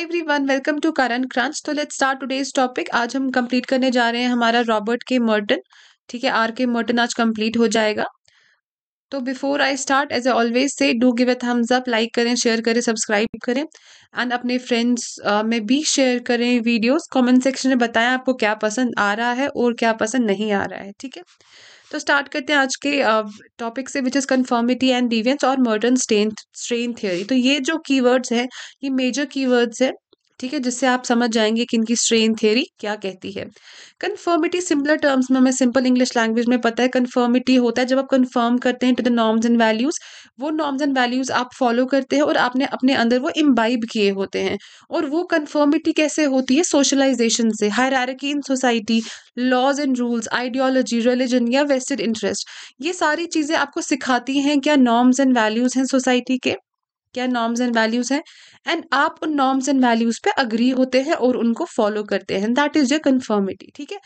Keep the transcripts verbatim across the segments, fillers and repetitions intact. Hi everyone, welcome to current crunch. तो let's start today's topic. आज हम complete करने जा रहे हैं हमारा रॉबर्ट के मर्टन। ठीक है, आर के मर्टन आज कंप्लीट हो जाएगा। तो before I start, as A always say do give a thumbs up, like करें, शेयर करें, सब्सक्राइब करें एंड अपने फ्रेंड्स uh, में भी शेयर करें वीडियोस। कमेंट सेक्शन में बताएं आपको क्या पसंद आ रहा है और क्या पसंद नहीं आ रहा है। ठीक है, तो स्टार्ट करते हैं आज के टॉपिक uh, से, which is conformity and deviance और मॉडर्न स्ट्रेन स्ट्रेन थ्योरी। तो ये जो कीवर्ड्स है ये मेजर कीवर्ड्स है, ठीक है, जिससे आप समझ जाएंगे कि इनकी स्ट्रेन थ्योरी क्या कहती है। कन्फर्मिटी सिंपलर टर्म्स में हमें सिंपल इंग्लिश लैंग्वेज में पता है कन्फर्मिटी होता है जब आप कन्फर्म करते हैं to the norms and values. वो नॉर्म्स एंड वैल्यूज़ आप फॉलो करते हैं और आपने अपने अंदर वो इम्बाइब किए होते हैं। और वो कन्फर्मिटी कैसे होती है? सोशलाइजेशन से, hierarchy in society, laws and rules, ideology, religion या वेस्टेड इंटरेस्ट। ये सारी चीज़ें आपको सिखाती हैं क्या नॉर्म्स एंड वैल्यूज़ हैं सोसाइटी के, क्या नॉर्म्स एंड वैल्यूज़ हैं, एंड आप उन नॉर्म्स एंड वैल्यूज़ पे अग्री होते हैं और उनको फॉलो करते हैं। That is your conformity. ठीक है,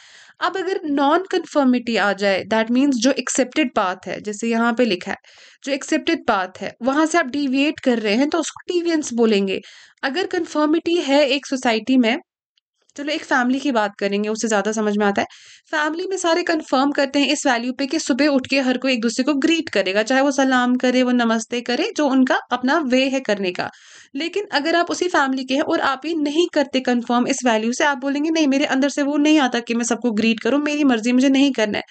अब अगर नॉन कन्फर्मिटी आ जाए, दैट मीन्स जो एक्सेप्टेड पाथ है, जैसे यहाँ पे लिखा है जो एक्सेप्टेड पाथ है वहाँ से आप डिविएट कर रहे हैं, तो उसको डिवियंस बोलेंगे। अगर कन्फर्मिटी है एक सोसाइटी में, चलो एक फैमिली की बात करेंगे, उससे ज़्यादा समझ में आता है। फैमिली में सारे कंफर्म करते हैं इस वैल्यू पे कि सुबह उठ के हर कोई एक दूसरे को ग्रीट करेगा, चाहे वो सलाम करे, वो नमस्ते करे, जो उनका अपना वे है करने का। लेकिन अगर आप उसी फैमिली के हैं और आप ये नहीं करते कंफर्म इस वैल्यू से, आप बोलेंगे नहीं मेरे अंदर से वो नहीं आता कि मैं सबको ग्रीट करूँ, मेरी मर्जी, मुझे नहीं करना है।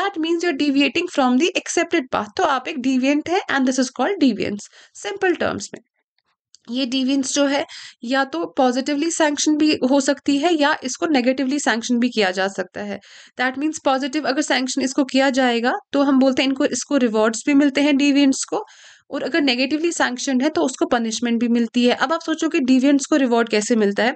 That means you are deviating from the accepted path. तो आप एक डिविएंट है and this is called deviance simple terms में। ये डिवियंस जो है या तो पॉजिटिवली सैंक्शन भी हो सकती है या इसको नेगेटिवली सैंक्शन भी किया जा सकता है। दैट मीन्स पॉजिटिव अगर सैंक्शन इसको किया जाएगा तो हम बोलते हैं इनको इसको रिवॉर्ड्स भी मिलते हैं डिवियंट्स को, और अगर नेगेटिवली सैंक्शन है तो उसको पनिशमेंट भी मिलती है। अब आप सोचो कि डिवियंट्स को रिवॉर्ड कैसे मिलता है।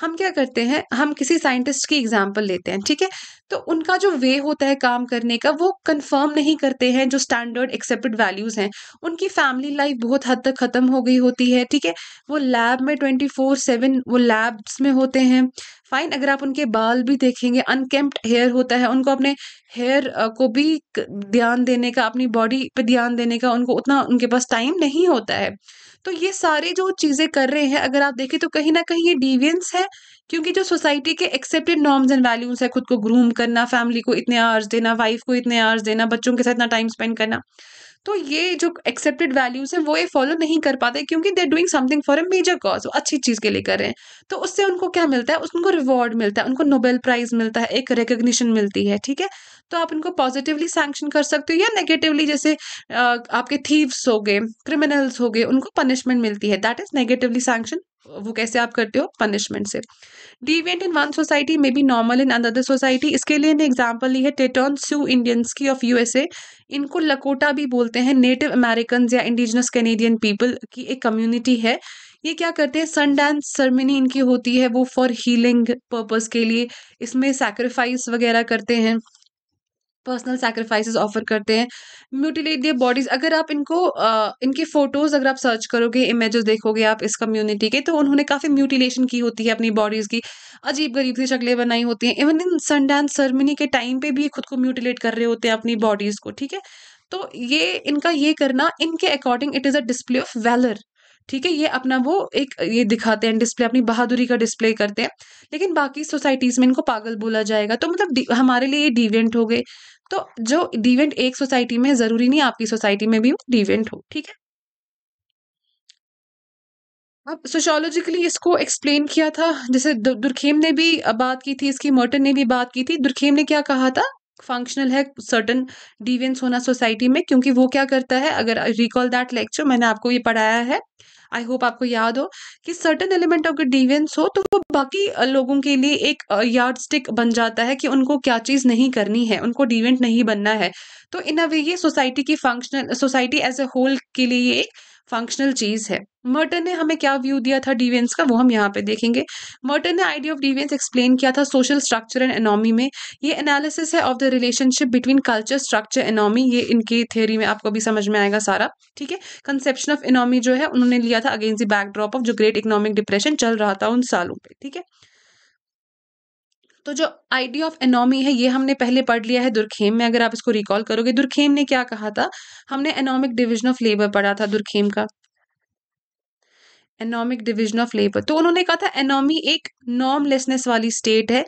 हम क्या करते हैं, हम किसी साइंटिस्ट की एग्जाम्पल लेते हैं, ठीक है, तो उनका जो वे होता है काम करने का वो कंफर्म नहीं करते हैं जो स्टैंडर्ड एक्सेप्टेड वैल्यूज़ हैं। उनकी फैमिली लाइफ बहुत हद तक ख़त्म हो गई होती है, ठीक है, वो लैब में ट्वेंटी फोर सेवन वो लैब्स में होते हैं। फाइन, अगर आप उनके बाल भी देखेंगे, अनकेम्प्ड हेयर होता है, उनको अपने हेयर को भी ध्यान देने का, अपनी बॉडी पे ध्यान देने का उनको उतना उनके पास टाइम नहीं होता है। तो ये सारे जो चीज़ें कर रहे हैं अगर आप देखें तो कहीं ना कहीं ये डिवियंस है, क्योंकि जो सोसाइटी के एक्सेप्टेड नॉर्म्स एंड वैल्यूज़ है, खुद को ग्रूम करना, फैमिली को इतने आवर्स देना, वाइफ को इतने आवर्स देना, बच्चों के साथ इतना टाइम स्पेंड करना, तो ये जो एक्सेप्टेड वैल्यूज़ हैं वो ये फॉलो नहीं कर पाते क्योंकि they are doing something for a major cause, वो अच्छी चीज़ के लिए कर रहे हैं। तो उससे उनको क्या मिलता है, उनको रिवॉर्ड मिलता है, उनको नोबेल प्राइज़ मिलता है, एक रिकग्निशन मिलती है। ठीक है, तो आप उनको पॉजिटिवली सैंक्शन कर सकते हो या नेगेटिवली, जैसे आपके थीव्स हो गए, क्रिमिनल्स हो गए, उनको पनिशमेंट मिलती है। That is negatively sanction. वो कैसे आप करते हो? पनिशमेंट से। Deviant in one society may be normal in another society. इसके लिए ने एग्जाम्पल ली है टेटॉन स्यू इंडियंस की ऑफ यूएसए। इनको लकोटा भी बोलते हैं, नेटिव अमेरिकन या इंडिजिनस कैनेडियन पीपल की एक कम्युनिटी है। ये क्या करते हैं, सन डांस सेरेमनी इनकी होती है, वो फॉर हीलिंग पर्पस के लिए इसमें सैक्रिफाइस वगैरह करते हैं, पर्सनल सैक्रिफाइसेस ऑफर करते हैं, म्यूटिलेट दियर बॉडीज़। अगर आप इनको आ, इनके फोटोज़ अगर आप सर्च करोगे, इमेजेस देखोगे आप इस कम्युनिटी के, तो उन्होंने काफ़ी म्यूटिलेशन की होती है अपनी बॉडीज़ की, अजीब गरीब सी शक्लें बनाई होती हैं। Even in sun dance ceremony के टाइम पे भी खुद को म्यूटिलेट कर रहे होते हैं अपनी बॉडीज़ को। ठीक है, तो ये इनका ये करना इनके according it is a display of valour. ठीक है, ये अपना वो एक ये दिखाते हैं डिस्प्ले, अपनी बहादुरी का डिस्प्ले करते हैं, लेकिन बाकी सोसाइटीज़ में इनको पागल बोला जाएगा। तो मतलब हमारे लिए ये डिविएंट हो गए। तो जो डिविएंट एक सोसाइटी में है, ज़रूरी नहीं आपकी सोसाइटी में भी डिविएंट हो। ठीक है, अब सोशियोलॉजिकली इसको एक्सप्लेन किया था, जैसे दुर्खेम ने भी बात की थी इसकी, मर्टन ने भी बात की थी। दुर्खेम ने क्या कहा था, फंक्शनल है सर्टन डिवियंस होना सोसाइटी में, क्योंकि वो क्या करता है, अगर रिकॉल दैट लेक्चर मैंने आपको ये पढ़ाया है, आई होप आपको याद हो, कि सर्टन एलिमेंट अगर डिवियंस हो तो वो बाकी लोगों के लिए एक यार्डस्टिक बन जाता है कि उनको क्या चीज़ नहीं करनी है, उनको डिवियंट नहीं बनना है। तो इन अ वे ये सोसाइटी की functional, society as a whole के लिए ये एक फंक्शनल चीज़ है। मर्टन ने हमें क्या व्यू दिया था डिवियंस का, वो हम यहाँ पे देखेंगे। मर्टन ने आइडिया ऑफ डिवियंस एक्सप्लेन किया था सोशल स्ट्रक्चर एंड एनॉमी में। ये एनालिसिस है of the relationship between culture, structure, anomie. ये इनकी थ्योरी में आपको भी समझ में आएगा सारा। ठीक है, कंसेप्शन ऑफ एनॉमी जो है उन्होंने लिया था अगेंस्ट द बैकड्रॉप ऑफ जो ग्रेट इकोनॉमिक डिप्रेशन चल रहा था उन सालों पर। ठीक है, तो जो आइडिया ऑफ एनॉमी है ये हमने पहले पढ़ लिया है दुर्खेम में, अगर आप इसको रिकॉल करोगे। दुर्खेम ने क्या कहा था, हमने एनॉमिक डिविजन ऑफ लेबर पढ़ा था दुर्खेम का। एनॉमिक डिविजन ऑफ लेबर, तो उन्होंने कहा था एनॉमी एक नॉर्मलेसनेस वाली स्टेट है,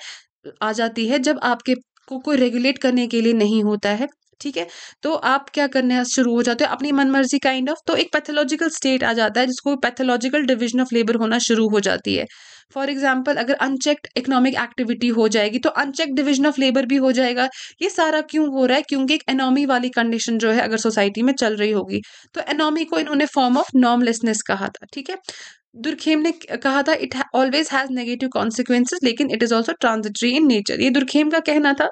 आ जाती है जब आपके को कोई रेगुलेट करने के लिए नहीं होता है, ठीक है, तो आप क्या करने शुरू हो जाते हो अपनी मनमर्जी काइंड ऑफ, तो एक पैथोलॉजिकल स्टेट आ जाता है जिसको पैथोलॉजिकल डिविजन ऑफ लेबर होना शुरू हो जाती है। फॉर एग्जाम्पल अगर अनचेक्ड इकोनॉमिक एक्टिविटी हो जाएगी तो अनचेक्ड डिविजन ऑफ लेबर भी हो जाएगा। ये सारा क्यों हो रहा है? क्योंकि एक एनॉमी वाली कंडीशन जो है अगर सोसाइटी में चल रही होगी, तो एनॉमी को इन्होंने फॉर्म ऑफ नॉर्मलेसनेस कहा था, ठीक है। दुर्खेम ने कहा था it always has negative consequences लेकिन it is also transitory in nature, ये दुर्खेम का कहना था।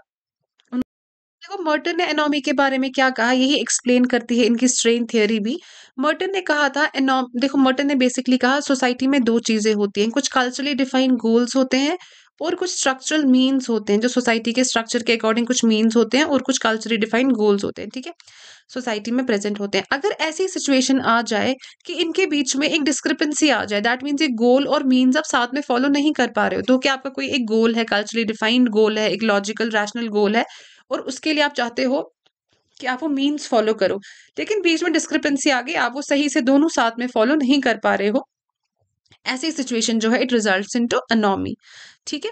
देखो मर्टन ने एनॉमी के बारे में क्या कहा, यही एक्सप्लेन करती है इनकी स्ट्रेन थ्योरी भी। मर्टन ने कहा था एनॉम देखो मर्टन ने बेसिकली कहा सोसाइटी में दो चीज़ें होती हैं, कुछ कल्चरली डिफाइंड गोल्स होते हैं और कुछ स्ट्रक्चरल मीन्स होते हैं, जो सोसाइटी के स्ट्रक्चर के अकॉर्डिंग कुछ मीन्स होते हैं और कुछ कल्चरली डिफाइंड गोल्स होते हैं, ठीक है, सोसाइटी में प्रेजेंट होते हैं। अगर ऐसी सिचुएशन आ जाए कि इनके बीच में एक डिस्क्रिपेंसी आ जाए, दैट मीन्स एक गोल और मीन्स आप साथ में फॉलो नहीं कर पा रहे हो, तो क्या आपका कोई एक गोल है, कल्चरली डिफाइंड गोल है, एक लॉजिकल रैशनल गोल है और उसके लिए आप चाहते हो कि आप वो मीन्स फॉलो करो, लेकिन बीच में डिस्क्रिपेंसी आ गई, आप वो सही से दोनों साथ में फॉलो नहीं कर पा रहे हो, ऐसी सिचुएशन जो है इट रिजल्ट्स इनटू एनॉमी, ठीक है।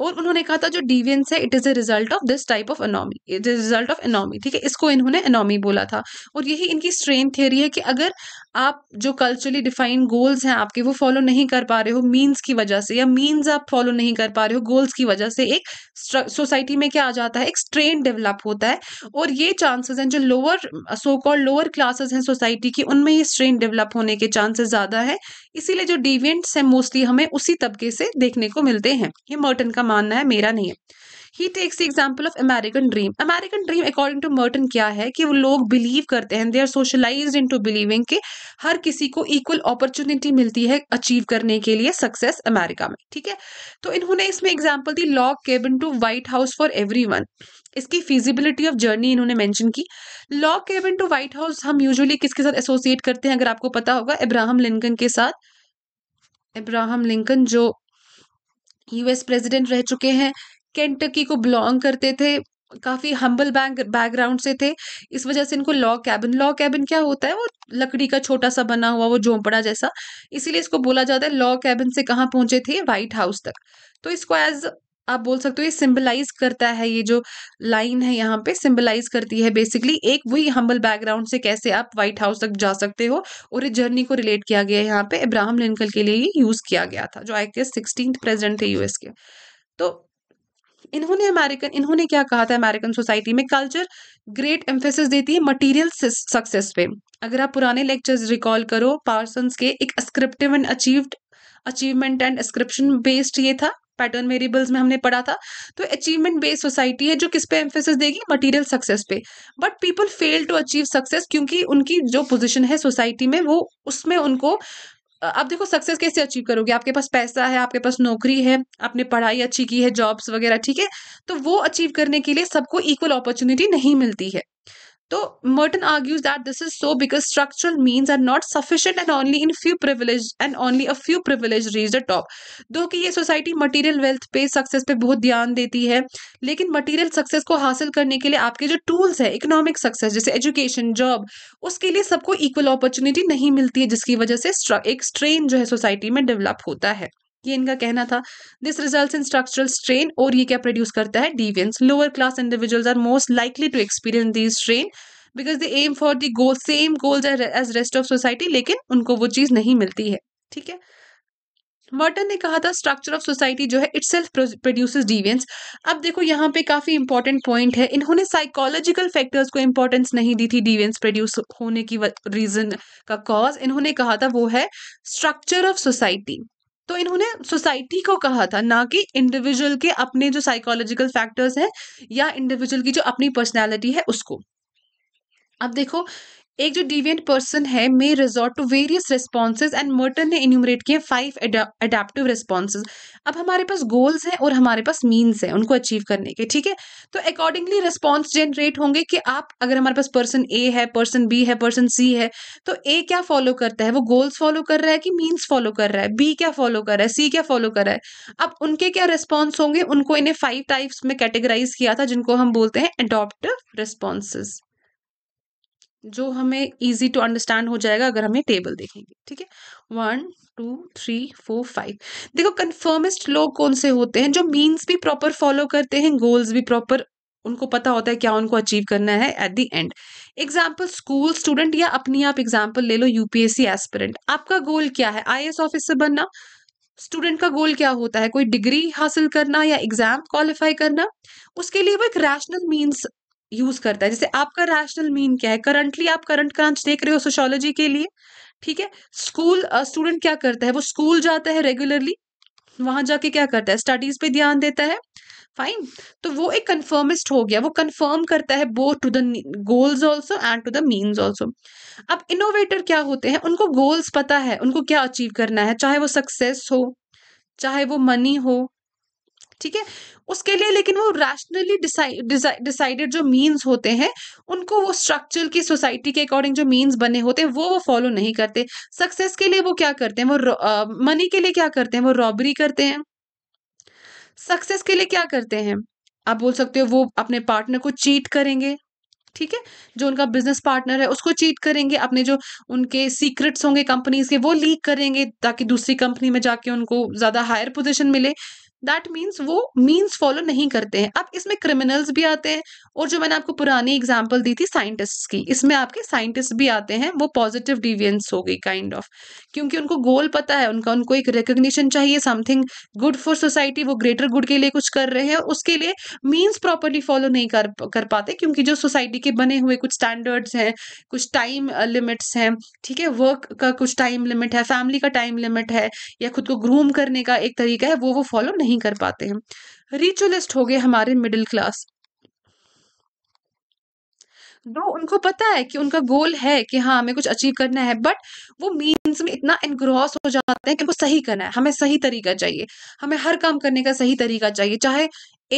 और उन्होंने कहा था जो डिवियंस है it is a result of this type of anomie, it is result of anomie, ठीक है, इसको इन्होंने एनॉमी बोला था। और यही इनकी स्ट्रेन थ्योरी है कि अगर आप जो कल्चरली डिफाइंड गोल्स हैं आपके वो फॉलो नहीं कर पा रहे हो मीन्स की वजह से, या मीन्स आप फॉलो नहीं कर पा रहे हो गोल्स की वजह से, एक सोसाइटी में क्या आ जाता है, एक स्ट्रेन डेवलप होता है। और ये चांसेस हैं जो lower so called lower classes हैं सोसाइटी की, उनमें ये स्ट्रेन डेवलप होने के चांसेस ज़्यादा है, इसीलिए जो डिवियंट्स हैं मोस्टली हमें उसी तबके से देखने को मिलते हैं। ये मर्टन का मानना है, मेरा नहीं है। He takes the example of American dream. American dream according to Merton क्या है कि वो लोग बिलीव करते हैं, they are socialised into believing के हर किसी को इक्वल अपॉर्चुनिटी मिलती है अचीव करने के लिए सक्सेस अमेरिका में, ठीक है। तो इन्होंने इसमें एग्जाम्पल दी log cabin to White House for everyone, इसकी फिजिबिलिटी ऑफ जर्नी इन्होंने मेंशन की। Log cabin to White House हम यूजुअली किसके साथ एसोसिएट करते हैं, अगर आपको पता होगा अब्राहम लिंकन के साथ। अब्राहम लिंकन जो यूएस प्रेसिडेंट रह चुके हैं, केंटकी को बिलोंग करते थे, काफ़ी हम्बल बैक बैकग्राउंड से थे, इस वजह से इनको लॉग कैबिन, लॉग कैबिन क्या होता है, वो लकड़ी का छोटा सा बना हुआ वो झोंपड़ा जैसा, इसीलिए इसको बोला जाता है। लॉग कैबिन से कहाँ पहुँचे थे, व्हाइट हाउस तक। तो इसको एज आप बोल सकते हो ये सिंबलाइज करता है, ये जो लाइन है यहाँ पे सिंबलाइज करती है बेसिकली एक वही हम्बल बैकग्राउंड से कैसे आप व्हाइट हाउस तक जा सकते हो, और इस जर्नी को रिलेट किया गया है यहाँ पे अब्राहम लिंकन के लिए ही यूज़ किया गया था, जो आई गेस सिक्सटीन्थ प्रेजिडेंट थे यूएस के। तो इन्होंने अमेरिकन इन्होंने क्या कहा था, अमेरिकन सोसाइटी में कल्चर ग्रेट एम्फेसिस देती है मटेरियल सक्सेस पे। अगर आप पुराने लेक्चर्स रिकॉल करो पार्सन्स के, एक ascriptive and achieved achievement and ascription based ये था, पैटर्न वेरिएबल्स में हमने पढ़ा था। तो अचीवमेंट बेस्ड सोसाइटी है जो किस पे एम्फेसिस देगी, मटेरियल सक्सेस पे। But people fail to achieve success क्योंकि उनकी जो पोजीशन है सोसाइटी में वो उसमें उनको, आप देखो सक्सेस कैसे अचीव करोगे, आपके पास पैसा है, आपके पास नौकरी है, आपने पढ़ाई अच्छी की है, जॉब्स वगैरह, ठीक है, तो वो अचीव करने के लिए सबको इक्वल अपॉर्चुनिटी नहीं मिलती है। तो Merton argues that this is so because structural means are not sufficient and only in few privilege and only a few privilege reach the top. दो कि ये सोसाइटी मटेरियल वेल्थ पे, सक्सेस पे बहुत ध्यान देती है, लेकिन मटेरियल सक्सेस को हासिल करने के लिए आपके जो टूल्स है इकोनॉमिक सक्सेस जैसे एजुकेशन, जॉब, उसके लिए सबको इक्वल अपॉर्चुनिटी नहीं मिलती है, जिसकी वजह से एक स्ट्रेन जो है सोसाइटी में डेवलप होता है, ये इनका कहना था। This results in structural strain, और ये क्या प्रोड्यूस करता है, deviance. Lower class individuals are most likely to experience this strain because they aim for the goal same goals as rest of society, लेकिन उनको वो चीज़ नहीं मिलती है, ठीक है। मर्टन ने कहा था स्ट्रक्चर ऑफ सोसाइटी जो है इटसेल्फ प्रोड्यूसेस डिवियंस। अब देखो यहाँ पे काफ़ी इंपॉर्टेंट पॉइंट है, इन्होंने साइकोलॉजिकल फैक्टर्स को इंपॉर्टेंस नहीं दी थी डिवियंस प्रोड्यूस होने की रीज़न का कॉज, इन्होंने कहा था वो है स्ट्रक्चर ऑफ सोसाइटी। तो इन्होंने सोसाइटी को कहा था, ना कि इंडिविजुअल के अपने जो साइकोलॉजिकल फैक्टर्स हैं या इंडिविजुअल की जो अपनी पर्सनालिटी है उसको। अब देखो एक जो डिविएंट पर्सन है may resort to various responses, and Merton ने इन्यूमरेट किए फाइव अडेप्टिव रिस्पॉन्सेज। अब हमारे पास गोल्स हैं और हमारे पास मीन्स हैं उनको अचीव करने के, ठीक है, तो अकॉर्डिंगली रिस्पॉन्स जनरेट होंगे कि आप, अगर हमारे पास पर्सन ए है, पर्सन बी है, पर्सन सी है, तो ए क्या फॉलो करता है, वो गोल्स फॉलो कर रहा है कि मीन्स फॉलो कर रहा है, बी क्या फॉलो कर रहा है, सी क्या फॉलो कर रहा है। अब उनके क्या रिस्पॉन्स होंगे, उनको इन्हें फाइव टाइप्स में कैटेगराइज किया था, जिनको हम बोलते हैं अडॉप्टिव रिस्पॉन्सेज। जो हमें इजी टू अंडरस्टैंड हो जाएगा अगर हमें टेबल देखेंगे. ठीक है, one two three four five. देखो कन्फर्मिस्ट लोग कौन से होते हैं, जो मीन्स भी प्रॉपर फॉलो करते हैं, गोल्स भी प्रॉपर, उनको पता होता है क्या उनको अचीव करना है at the end. Example school student या अपनी आप एग्जाम्पल ले लो यूपीएससी एस्पिरेंट. आपका गोल क्या है, आईएएस ऑफिसर बनना. स्टूडेंट का गोल क्या होता है, कोई डिग्री हासिल करना या एग्जाम क्वालिफाई करना. उसके लिए वो एक रैशनल मीन्स यूज करता है. जैसे आपका रैशनल मीन क्या है, करंटली आप करंट क्रांच देख रहे हो सोशियोलॉजी के लिए. ठीक है, स्कूल स्टूडेंट क्या करता है, वो स्कूल जाता है रेगुलरली, वहां जाके क्या करता है, स्टडीज पे ध्यान देता है. फाइन, तो वो एक कन्फर्मिस्ट हो गया, वो कन्फर्म करता है both to the goals also and to the means also. अब इनोवेटर क्या होते हैं, उनको गोल्स पता है, उनको क्या अचीव करना है, चाहे वो सक्सेस हो चाहे वो मनी हो. ठीक है, उसके लिए लेकिन वो रैशनली डिसाइडेड जो मीन्स होते हैं, उनको वो स्ट्रक्चर की सोसाइटी के अकॉर्डिंग जो मीन्स बने होते हैं वो वो फॉलो नहीं करते. सक्सेस के लिए वो क्या करते हैं, वो मनी uh, के लिए क्या करते हैं, वो रॉबरी करते हैं. सक्सेस के लिए क्या करते हैं, आप बोल सकते हो वो अपने पार्टनर को चीट करेंगे. ठीक है, जो उनका बिजनेस पार्टनर है उसको चीट करेंगे, अपने जो उनके सीक्रेट्स होंगे कंपनीज के वो लीक करेंगे ताकि दूसरी कंपनी में जाके उनको ज्यादा हायर पोजिशन मिले. दैट मीन्स वो मीन्स फॉलो नहीं करते हैं. अब इसमें क्रिमिनल्स भी आते हैं, और जो मैंने आपको पुरानी एग्जाम्पल दी थी साइंटिस्ट्स की, इसमें आपके साइंटिस्ट भी आते हैं. वो पॉजिटिव डिविएंस हो गई काइंड ऑफ, क्योंकि उनको गोल पता है, उनका उनको एक रिकग्निशन चाहिए, समथिंग गुड फॉर सोसाइटी, वो ग्रेटर गुड के लिए कुछ कर रहे हैं. उसके लिए मीन्स प्रॉपरली फॉलो नहीं कर कर पाते, क्योंकि जो सोसाइटी के बने हुए कुछ स्टैंडर्ड्स हैं, कुछ टाइम लिमिट्स हैं. ठीक है, वर्क का कुछ टाइम लिमिट है, फैमिली का टाइम लिमिट है, या खुद को ग्रूम करने का एक तरीका है, वो वो फॉलो नहीं कर पाते हैं. रिचुअलिस्ट हो गए हमारे मिडिल क्लास, दो उनको पता है कि उनका गोल है कि हाँ हमें कुछ अचीव करना है, बट वो मीन्स में इतना एनग्रॉस हो जाते हैं कि उनको सही करना है, हमें सही तरीका चाहिए, हमें हर काम करने का सही तरीका चाहिए, चाहे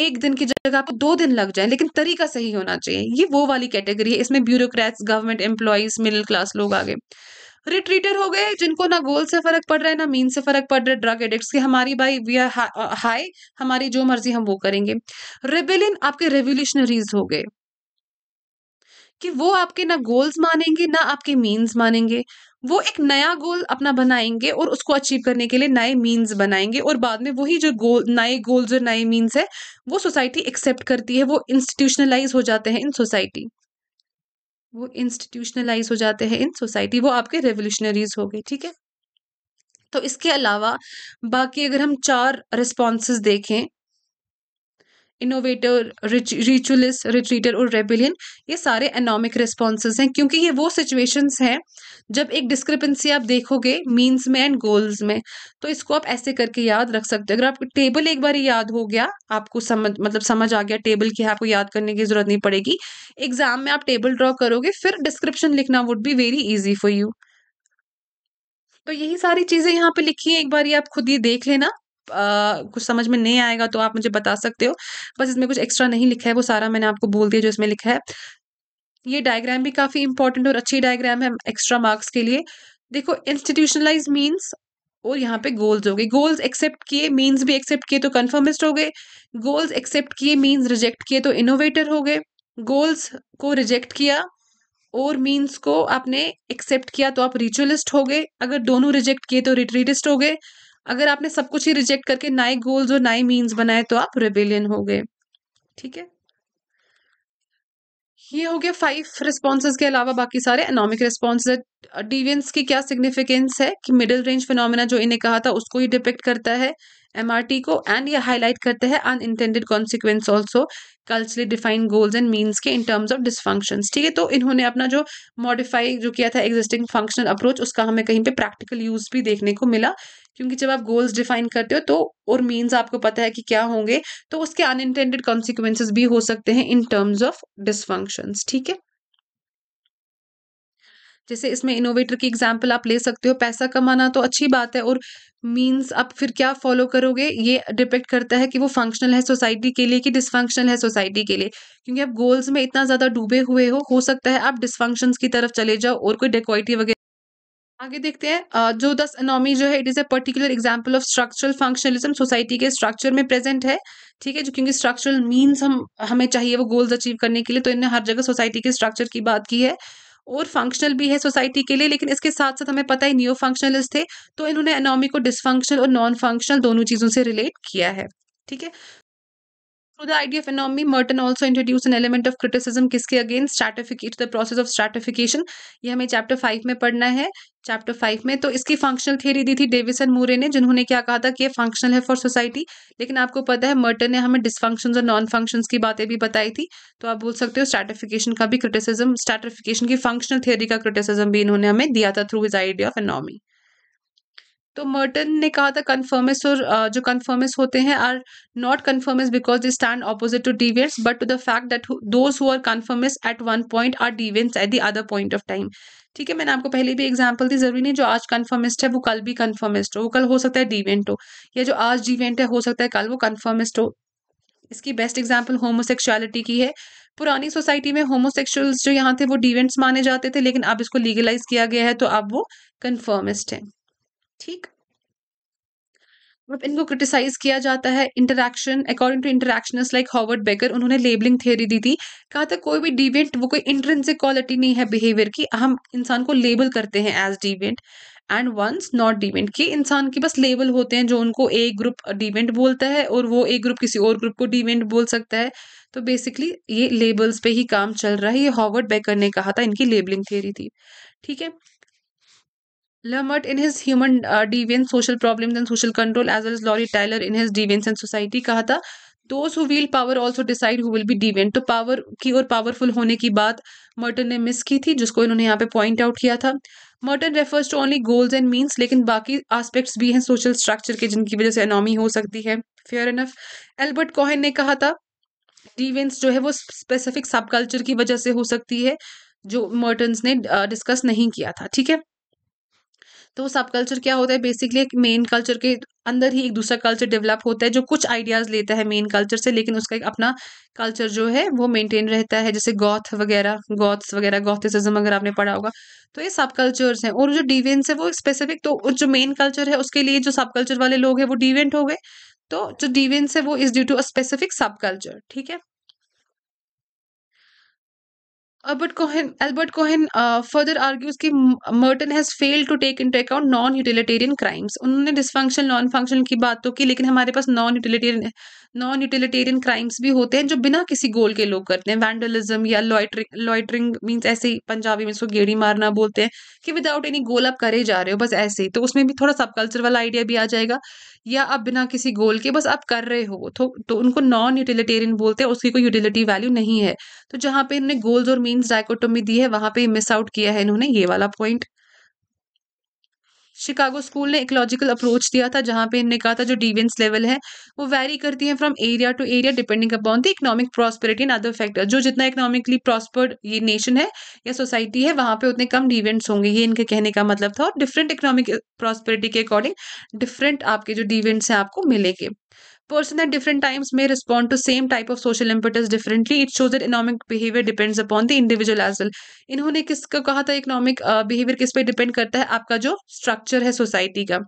एक दिन की जगह आपको दो दिन लग जाए लेकिन तरीका सही होना चाहिए. ये वो वाली कैटेगरी है, इसमें bureaucrats, government employees, middle class लोग आ गए. रिट्रीटर हो गए जिनको ना गोल से फर्क पड़ रहा है ना मीन से फर्क पड़ रहा है, ड्रग एडिक्ट्स की हमारी भाई वी आर हाई, हमारी जो मर्जी हम वो करेंगे. रेबेलियन आपके रेवोल्यूशनरीज हो गए कि वो आपके ना गोल्स मानेंगे ना आपके मीन्स मानेंगे, वो एक नया गोल अपना बनाएंगे और उसको अचीव करने के लिए नए मीन्स बनाएंगे, और बाद में वही जो गोल नए गोल्स और नए मीन्स है वो सोसाइटी एक्सेप्ट करती है, वो इंस्टीट्यूशनलाइज हो जाते हैं इन सोसाइटी वो इंस्टीट्यूशनलाइज हो जाते हैं इन सोसाइटी वो आपके रेवोल्यूशनरीज हो गए. ठीक है, तो इसके अलावा बाकी अगर हम चार रिस्पॉन्सेस देखें, इनोवेटर, रिचुअलिस्ट, रिट्रीटर और रेबेलियन, ये सारे एनोमिक रिस्पॉन्सेस हैं, क्योंकि ये वो सिचुएशंस हैं जब एक डिस्क्रिपेंसी आप देखोगे मीन्स में एंड गोल्स में. तो इसको आप ऐसे करके याद रख सकते हो. अगर आपको टेबल एक बार याद हो गया, आपको समझ मतलब समझ आ गया टेबल की, आपको याद करने की जरूरत नहीं पड़ेगी. एग्जाम में आप टेबल ड्रॉ करोगे, फिर डिस्क्रिप्शन लिखना would be very easy for you. तो यही सारी चीजें यहाँ पे लिखी हैं, एक बार ये आप खुद ये देख लेना. Uh, कुछ समझ में नहीं आएगा तो आप मुझे बता सकते हो. बस इसमें कुछ एक्स्ट्रा नहीं लिखा है, वो सारा मैंने आपको बोल दिया जो इसमें लिखा है. ये डायग्राम भी काफी इंपॉर्टेंट और अच्छी डायग्राम है एक्स्ट्रा मार्क्स के लिए. देखो, इंस्टीट्यूशनलाइज मीन्स और यहाँ पे गोल्स हो गए. गोल्स एक्सेप्ट किए, मीन्स भी एक्सेप्ट किए तो कन्फर्मिस्ट हो गए. गोल्स एक्सेप्ट किए, मीन्स रिजेक्ट किए तो इनोवेटर हो गए. गोल्स को रिजेक्ट किया और मीन्स को आपने एक्सेप्ट किया तो आप रिचुअलिस्ट हो गए. अगर दोनों रिजेक्ट किए तो रिट्रीटिस्ट हो गए. अगर आपने सब कुछ ही रिजेक्ट करके नए गोल्स और नए मीन्स बनाए तो आप रेबेलियन हो गए. ठीक है, ये हो गया फाइव रिस्पॉन्सेज के अलावा बाकी सारे इकोनॉमिक रिस्पॉन्सेज. डिवियंस की क्या सिग्निफिकेंस है कि मिडिल रेंज फिनोमेना जो इन्हें कहा था उसको ही डिपिक्ट करता है, एमआरटी को, एंड ये हाईलाइट करता है unintended consequence also, culturally defined goals and means के इन टर्म्स ऑफ डिसफंक्शंस. ठीक है, तो इन्होंने अपना जो मॉडिफाई जो किया था एग्जिस्टिंग फंक्शनल अप्रोच, उसका हमें कहीं पे प्रैक्टिकल यूज भी देखने को मिला, क्योंकि जब आप गोल्स डिफाइन करते हो तो और मीन्स आपको पता है कि क्या होंगे, तो उसके अनइंटेंडेड कॉन्सिक्वेंसेज भी हो सकते हैं इन टर्म्स ऑफ डिसफंक्शंस. ठीक है, जैसे इसमें इनोवेटर की एग्जाम्पल आप ले सकते हो. पैसा कमाना तो अच्छी बात है, और मीन्स आप फिर क्या फॉलो करोगे, ये डिपेक्ट करता है कि वो फंक्शनल है सोसाइटी के लिए कि डिसफंक्शनल है सोसाइटी के लिए. क्योंकि आप गोल्स में इतना ज्यादा डूबे हुए हो हो सकता है आप डिसफंक्शंस की तरफ चले जाओ और कोई डेकोइटी वगैरह. आगे देखते हैं जो दस इकोनॉमी जो है, it is a particular example of structural functionalism, society के स्ट्रक्चर में प्रेजेंट है. ठीक है, जो क्योंकि स्ट्रक्चरल मीन्स हम हमें चाहिए वो गोल्स अचीव करने के लिए, तो इन्हें हर जगह सोसाइटी के स्ट्रक्चर की बात की है. और फंक्शनल भी है सोसाइटी के लिए, लेकिन इसके साथ साथ हमें पता है नियो फंक्शनलिस्ट थे, तो इन्होंने एनोमी को डिसफंक्शनल और नॉन फंक्शनल दोनों चीज़ों से रिलेट किया है। ठीक है, through the idea of anomy, Merton also introduced an element of criticism किसके against stratification, the process of stratification। ये हमें chapter five में पढ़ना है, chapter five में। तो इसकी functional theory दी थी डेविस एंड मूरे ने, जिन्होंने क्या कहा था कि ये functional है for society, लेकिन आपको पता है मर्टन ने हमें dysfunctions और non functions की बातें भी बताई थी, तो आप बोल सकते हो stratification का भी criticism, stratification की functional theory का criticism भी इन्होंने हमें दिया था through his idea of anomy। तो मर्टन ने कहा था कन्फर्मिस्ट और जो कन्फर्मिस्ट होते हैं are not conformist because they stand opposite to deviants but to the fact that those who are conformist at one point are deviants at the other point of time. ठीक है, मैंने आपको पहले भी एग्जांपल दी, जरूरी नहीं जो आज कन्फर्मिस्ट है वो कल भी कन्फर्मिस्ट हो, वो कल हो सकता है डिवियंट हो, या जो आज डिवियंट है हो सकता है कल वो कन्फर्मिस्ट हो। इसकी बेस्ट एग्जाम्पल होमोसेक्सुअलिटी की है। पुरानी सोसाइटी में होमोसेक्सुअल्स जो यहाँ थे वो डिवियंट्स माने जाते थे, लेकिन अब इसको लीगलाइज किया गया है तो अब वो कन्फर्मिस्ट है। ठीक, अब इनको क्रिटिसाइज किया जाता है। Interaction, according to interactionist like Howard Becker, उन्होंने लेबलिंग थ्योरी दी थी, कहा था कोई भी डिविएंट वो कोई इंट्रिंसिक क्वालिटी नहीं है बिहेवियर की, हम इंसान को लेबल करते हैं as deviant and once not deviant, कि इंसान की बस लेबल होते हैं, जो उनको एक ग्रुप डिविएंट बोलता है और वो एक ग्रुप किसी और ग्रुप को डिविएंट बोल सकता है। तो बेसिकली ये लेबल्स पे ही काम चल रहा है, ये हॉवर्ड बेकर ने कहा था, इनकी लेबलिंग थ्योरी थी। ठीक है, Lamert in his Human uh, Deviance, Social Problems and Social Control, as well as Laurie Tyler in his Deviance and Society कहा था those who wield power also decide who will be deviant। तो power की और powerful होने की बात Merton ने miss की थी, जिसको इन्होंने यहाँ पे point out किया था। Merton refers to only goals and means, लेकिन बाकी aspects भी हैं social structure के, जिनकी वजह से anomy हो सकती है। Fair enough। Albert Cohen ने कहा था deviance जो है वो specific subculture की वजह से हो सकती है, जो Mertons ने uh, discuss नहीं किया था। ठीक है, तो सब कल्चर क्या होता है, बेसिकली एक मेन कल्चर के अंदर ही एक दूसरा कल्चर डेवलप होता है, जो कुछ आइडियाज़ लेता है मेन कल्चर से, लेकिन उसका एक अपना कल्चर जो है वो मेंटेन रहता है, जैसे गॉथ वगैरह, गॉथ्स वगैरह, गॉथिसिज्म अगर आपने पढ़ा होगा, तो ये सब कल्चर्स हैं। और जो डिविएंट्स है वो स्पेसिफिक, तो जो मेन कल्चर है उसके लिए जो सब कल्चर वाले लोग हैं वो डिविएंट हो गए, तो जो डिविएंट्स है वो is due to a specific सब कल्चर। ठीक है, Albert Cohen, Albert Cohen uh, further argues कि Merton has failed to take into account non-utilitarian crimes। उन्होंने dysfunctional, non-functional की बात तो की, लेकिन हमारे पास non-utilitarian non-utilitarian crimes भी होते हैं जो बिना किसी गोल के लोग करते हैं, vandalism या loitering, loitering means ऐसे ही पंजाबी में इसको गेड़ी मारना बोलते हैं, कि विदाउट एनी गोल आप करे जा रहे हो बस ऐसे ही, तो उसमें भी थोड़ा सब कल्चर वाला आइडिया भी आ जाएगा, या आप बिना किसी गोल के बस आप कर रहे हो, तो, तो उनको नॉन यूटिलिटेरियन बोलते हैं, उसकी कोई यूटिलिटी वैल्यू नहीं है। तो जहाँ पे इन्होंने गोल्स और मीन्स डाइकोटोमी दी है वहाँ पे मिस आउट किया है इन्होंने ये वाला पॉइंट। शिकागो स्कूल ने एक लॉजिकल अप्रोच दिया था, जहाँ पे इन्होंने कहा था जो डिविएंस लेवल है वो वैरी करती है from area to area depending upon the economic prosperity and other factor. जो जितना इकोनॉमिकली प्रॉस्पर्ड ये नेशन है या सोसाइटी है वहाँ पे उतने कम डिविएंट्स होंगे, ये इनके कहने का मतलब था, और डिफरेंट इकोनॉमिक प्रॉस्पेरिटी के अकॉर्डिंग डिफरेंट आपके जो डिविएंट्स हैं आपको मिलेंगे। Person at different times may respond to same type of social impetus differently. It shows that economic behavior depends upon the individual as well. इन्होंने किसको कहा था economic behavior किस पे depend करता है, आपका जो structure है society का,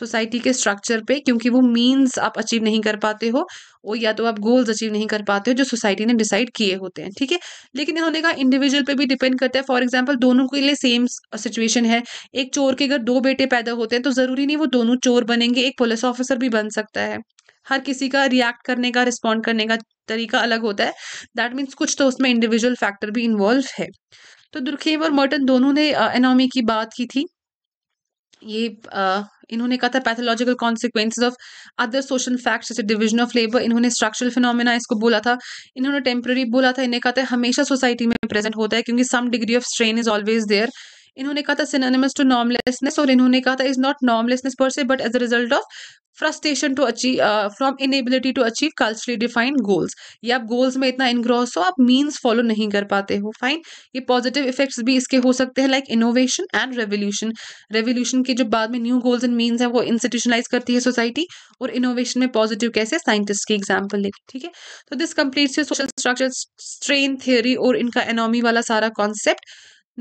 society के structure पे, क्योंकि वो means आप achieve नहीं कर पाते हो, और या तो आप goals achieve नहीं कर पाते हो जो society ने decide किए होते हैं। ठीक है, लेकिन इन्होंने कहा individual पे भी depend करता है। For example, दोनों के लिए same situation है, एक चोर के अगर दो बेटे पैदा होते हैं तो ज़रूरी नहीं वो दोनों चोर बनेंगे, एक पुलिस ऑफिसर भी बन सकता है। हर किसी का रिएक्ट करने का, रिस्पॉन्ड करने का तरीका अलग होता है, दैट मीन्स कुछ तो उसमें इंडिविजुअल फैक्टर भी इन्वॉल्व है। तो दुर्खेम और मर्टन दोनों ने एनोमी की बात की थी। ये uh, इन्होंने कहा था pathological consequences of other social facts जैसे डिवीजन ऑफ लेबर, इन्होंने स्ट्रक्चरल फिनोमेना इसको बोला था, इन्होंने टेम्प्रेरी बोला था, इन्हें कहा था हमेशा सोसाइटी में प्रेजेंट होता है क्योंकि some degree of strain is always there. इन्होंने कहा था सिनोनिमस टू नॉर्मलेसनेस, और इन्होंने कहा था is not normlessness per se but as a result of frustration to achieve from inability to achieve culturally defined goals, या आप गोल्स में इतना इनग्रॉस हो आप मीन्स फॉलो नहीं कर पाते हो। फाइन, ये पॉजिटिव इफेक्ट्स भी इसके हो सकते हैं like innovation and revolution. Revolution के जो बाद में न्यू गोल्स एंड मीन्स है वो इंस्टीट्यूशनलाइज करती है सोसाइटी, और इनोवेशन में पॉजिटिव कैसे, साइंटिस्ट की एग्जाम्पल लेके। ठीक है, तो this completes your social structure, strain theory और इनका एनोमी वाला सारा concept.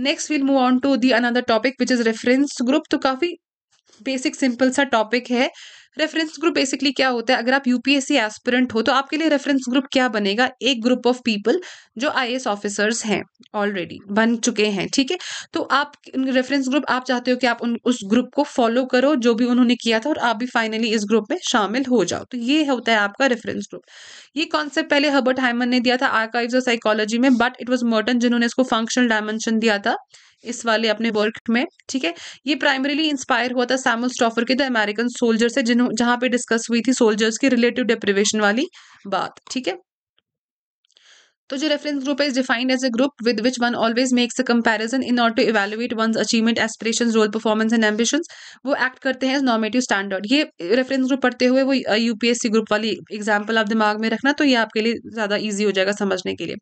Next we'll move on to the another topic which is reference group. तो काफी बेसिक सिंपल सा टॉपिक है रेफरेंस ग्रुप बेसिकली क्या होता है, अगर आप यूपीएससी एस्पिरेंट हो तो आपके लिए रेफरेंस ग्रुप क्या बनेगा, एक ग्रुप ऑफ पीपल जो आईएएस ऑफिसर्स हैं ऑलरेडी बन चुके हैं, ठीक है। तो आप रेफरेंस ग्रुप आप चाहते हो कि आप उन उस ग्रुप को फॉलो करो जो भी उन्होंने किया था और आप भी फाइनली इस ग्रुप में शामिल हो जाओ, तो ये होता है आपका रेफरेंस ग्रुप। ये कॉन्सेप्ट पहले हर्बर्ट हाइमन ने दिया था आर्काइव्स ऑफ साइकोलॉजी में, बट इट वॉज मर्टन जिन्होंने इसको फंक्शनल डायमेंशन दिया था इस वाले अपने वर्क में, ठीक है। ये प्राइमरीली इंस्पायर हुआ था सैमुअल स्टॉफर के द अमेरिकन सोल्जर से, जिन्हों जहाँ पे डिस्कस हुई थी सोल्जर्स की रिलेटिव डिप्रिवेशन वाली बात, ठीक है। तो जो reference group is defined as a group with which one always makes a comparison in order to evaluate one's achievement, aspirations, role, performance and ambitions, वो एक्ट करते हैं नॉर्मेटिव स्टैंडर्ड। ये रेफरेंस ग्रुप पढ़ते हुए वो यूपीएससी ग्रुप वाली example आप दिमाग में रखना, तो ये आपके लिए ज़्यादा ईजी हो जाएगा समझने के लिए।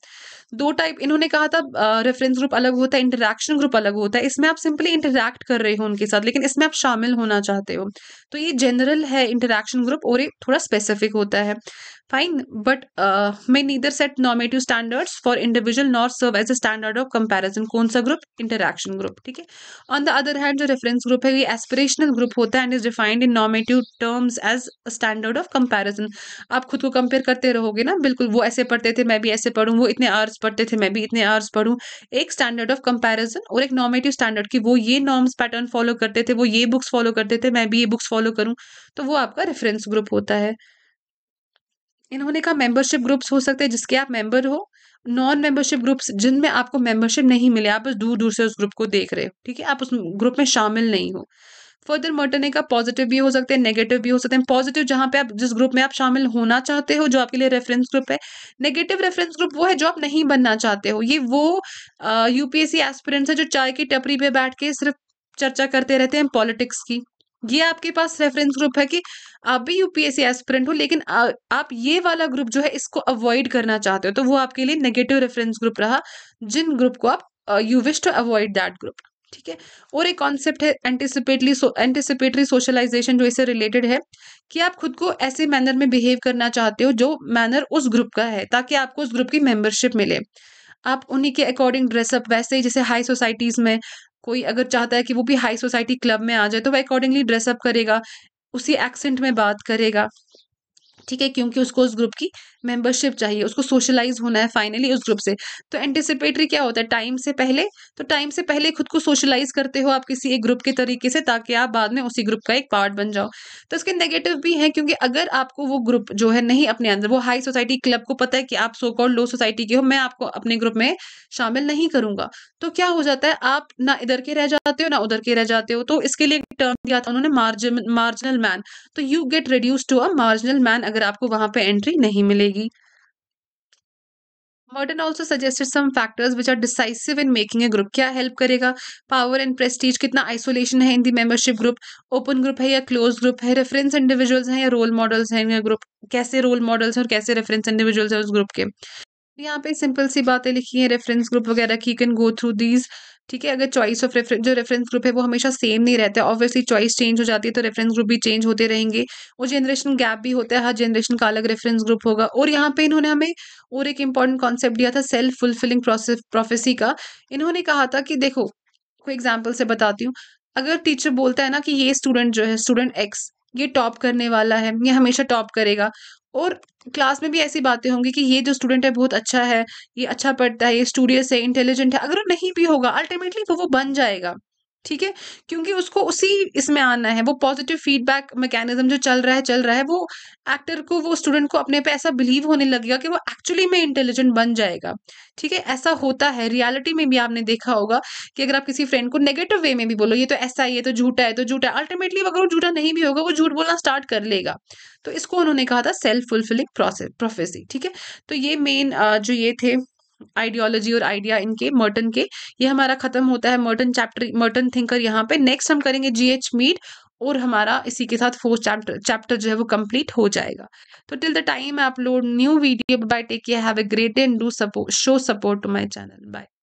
दो टाइप इन्होंने कहा था, रेफरेंस ग्रुप अलग होता है, इंटरेक्शन ग्रुप अलग होता है। इसमें आप सिंपली इंटरेक्ट कर रहे हो उनके साथ, लेकिन इसमें आप शामिल होना चाहते हो, तो ये जनरल है इंटरेक्शन ग्रुप और ये थोड़ा स्पेसिफिक होता है। Fine, but may neither set normative standards for individual nor serve as a standard of comparison। कौन सा ग्रुप? इंटरेक्शन ग्रुप, ठीक है। ऑन द अदर हैंड जो रेफरेंस ग्रुप है ये एस्पिरेशनल ग्रुप होता है and is defined in normative terms as standard of comparison. आप खुद को कंपेयर करते रहोगे ना, बिल्कुल वो ऐसे पढ़ते थे मैं भी ऐसे पढ़ूँ, वो इतने आवर्स पढ़ते थे मैं भी इतने आवर्स पढ़ूँ, एक स्टैंडर्ड ऑफ कंपैरिजन और एक नॉर्मेटिव स्टैंडर्ड कि वो ये नॉर्म्स पैटर्न फॉलो करते थे, वो ये बुक्स फॉलो करते थे, मैं भी ये बुक्स फॉलो करूँ, तो वो आपका रेफरेंस ग्रुप होता है। इन्होंने कहा मेंबरशिप ग्रुप्स हो सकते हैं जिसके आप मेंबर हो, नॉन मेंबरशिप ग्रुप्स जिनमें आपको मेंबरशिप नहीं मिले, आप बस दूर दूर से उस ग्रुप को देख रहे हो, ठीक है, आप उस ग्रुप में शामिल नहीं हो। फर्दर मर्टन ने कहा पॉजिटिव भी हो सकते हैं, नेगेटिव भी हो सकते हैं। पॉजिटिव जहाँ पे आप जिस ग्रुप में आप शामिल होना चाहते हो जो आपके लिए रेफरेंस ग्रुप है, नेगेटिव रेफरेंस ग्रुप वो है जो आप नहीं बनना चाहते हो। ये वो यूपीएससी एस्पिरेंट्स है जो चाय की टपरी पे बैठ के सिर्फ चर्चा करते रहते हैं पॉलिटिक्स की। ये आपके पास रेफरेंस ग्रुप है कि आप भी यूपीएससी एस्पिरेंट हो, लेकिन आ, आप ये वाला ग्रुप जो है इसको अवॉइड करना चाहते हो, तो वो आपके लिए नेगेटिव रेफरेंस ग्रुप रहा, जिन ग्रुप को आप you wish to avoid that group, ठीक है। और एक कॉन्सेप्ट है एंटिसिपेटली एंटिसिपेटरी सोशलाइजेशन जो इससे रिलेटेड है कि आप खुद को ऐसे मैनर में बिहेव करना चाहते हो जो मैनर उस ग्रुप का है, ताकि आपको उस ग्रुप की मेम्बरशिप मिले। आप उन्हीं के अकॉर्डिंग ड्रेसअप, वैसे ही जैसे हाई सोसाइटीज़ में कोई अगर चाहता है कि वो भी हाई सोसाइटी क्लब में आ जाए तो वह अकॉर्डिंगली ड्रेसअप करेगा, उसी एक्सेंट में बात करेगा, ठीक है, क्योंकि उसको उस ग्रुप की मेंबरशिप चाहिए, उसको सोशलाइज होना है फाइनली उस ग्रुप से। तो एंटिसिपेटरी क्या होता है? टाइम से पहले। तो टाइम से पहले खुद को सोशलाइज करते हो आप किसी एक ग्रुप के तरीके से, ताकि आप बाद में उसी ग्रुप का एक पार्ट बन जाओ। तो इसके नेगेटिव भी हैं, क्योंकि अगर आपको वो ग्रुप जो है नहीं अपने अंदर, वो हाई सोसाइटी क्लब को पता है कि आप सो कॉल्ड लो सोसाइटी के हो, मैं आपको अपने ग्रुप में शामिल नहीं करूंगा, तो क्या हो जाता है, आप ना इधर के रह जाते हो ना उधर के रह जाते हो। तो इसके लिए टर्म दिया था उन्होंने मार्जिनल मैन, तो you get reduce to a marginal man अगर आपको वहां पे एंट्री नहीं मिलेगी। Merton also suggested some factors which are decisive in making a group। क्या हेल्प करेगा? पावर एंड प्रेस्टीज, कितना आइसोलेशन है in the membership group, open group है या क्लोज ग्रुप है, रेफरेंस इंडिविजुअल्स हैं या रोल मॉडल्स हैं या ग्रुप, कैसे रोल मॉडल्स हैं और कैसे रेफरेंस इंडिविजुअल्स हैं उस ग्रुप के। यहाँ पे सिंपल सी बातें लिखी हैं रेफरेंस ग्रुप वगैरह की, कैन गो थ्रू दीज, ठीक है। अगर चॉइस ऑफ रेफरेंस, जो रेफरेंस ग्रुप है वो हमेशा सेम नहीं रहता है, ऑब्वियसली चॉइस चेंज हो जाती है तो रेफरेंस ग्रुप भी चेंज होते रहेंगे, और जनरेशन गैप भी होता है, हर जनरेशन का अलग रेफरेंस ग्रुप होगा। और यहाँ पे इन्होंने हमें और एक इम्पॉर्टेंट कॉन्सेप्ट दिया था सेल्फ फुलफिलिंग प्रोफेसी का। इन्होंने कहा था कि देखो, कोई एग्जाम्पल से बताती हूँ, अगर टीचर बोलता है ना कि ये स्टूडेंट जो है, स्टूडेंट एक्स, ये टॉप करने वाला है, ये हमेशा टॉप करेगा, और क्लास में भी ऐसी बातें होंगी कि ये जो स्टूडेंट है बहुत अच्छा है, ये अच्छा पढ़ता है, ये स्टूडियस है, इंटेलिजेंट है, अगर वो नहीं भी होगा अल्टीमेटली वो वो बन जाएगा, ठीक है, क्योंकि उसको उसी इसमें आना है। वो पॉजिटिव फीडबैक मैकेनिज्म जो चल रहा है चल रहा है वो एक्टर को, वो स्टूडेंट को अपने पे ऐसा बिलीव होने लगेगा कि वो एक्चुअली में इंटेलिजेंट बन जाएगा, ठीक है। ऐसा होता है रियलिटी में भी, आपने देखा होगा कि अगर आप किसी फ्रेंड को नेगेटिव वे में भी बोलो, ये तो ऐसा ही है, तो झूठा है, तो झूठा है, अल्टीमेटली अगर वो झूठा नहीं भी होगा वो झूठ बोलना स्टार्ट कर लेगा। तो इसको उन्होंने कहा था सेल्फ फुलफिलिंग प्रोफेसी, ठीक है। तो ये मेन जो ये थे आइडियोलॉजी और आइडिया इनके मर्टन के, ये हमारा खत्म होता है मर्टन चैप्टर, मर्टन थिंकर। यहाँ पे नेक्स्ट हम करेंगे जीएच मीड, और हमारा इसी के साथ फोर्थ चैप्टर चैप्टर जो है वो कंप्लीट हो जाएगा। तो till the time I upload new video, bye, take care, have a great day and do support, show support to my channel, bye.